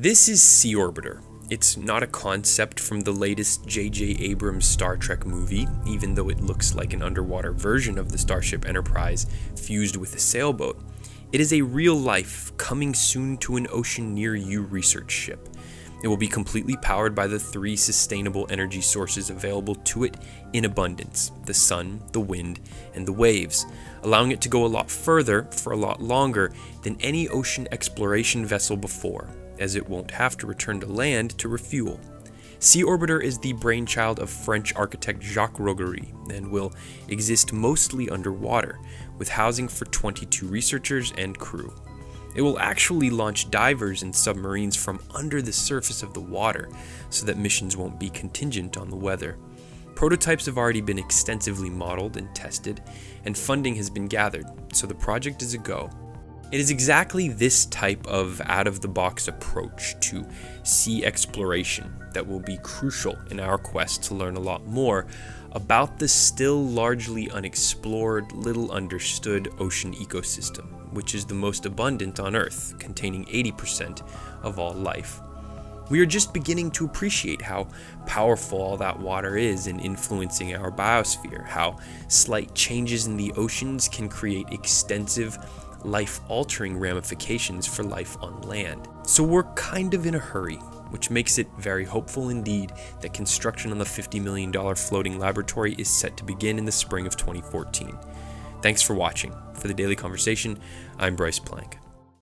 This is Sea Orbiter. It's not a concept from the latest JJ Abrams Star Trek movie, even though it looks like an underwater version of the Starship Enterprise fused with a sailboat. It is a real-life, coming-soon-to-an-ocean-near-you research ship. It will be completely powered by the three sustainable energy sources available to it in abundance: the sun, the wind, and the waves, allowing it to go a lot further for a lot longer than any ocean exploration vessel before, as it won't have to return to land to refuel. Sea Orbiter is the brainchild of French architect Jacques Rougerie and will exist mostly underwater, with housing for 22 researchers and crew. It will actually launch divers and submarines from under the surface of the water, so that missions won't be contingent on the weather. Prototypes have already been extensively modeled and tested, and funding has been gathered, so the project is a go. It is exactly this type of out-of-the-box approach to sea exploration that will be crucial in our quest to learn a lot more about the still largely unexplored, little understood ocean ecosystem, which is the most abundant on Earth, containing 80% of all life. We are just beginning to appreciate how powerful all that water is in influencing our biosphere, how slight changes in the oceans can create extensive, life-altering ramifications for life on land. So we're kind of in a hurry, which makes it very hopeful indeed that construction on the $50 million floating laboratory is set to begin in the spring of 2014. Thanks for watching. For The Daily Conversation, I'm Bryce Plank.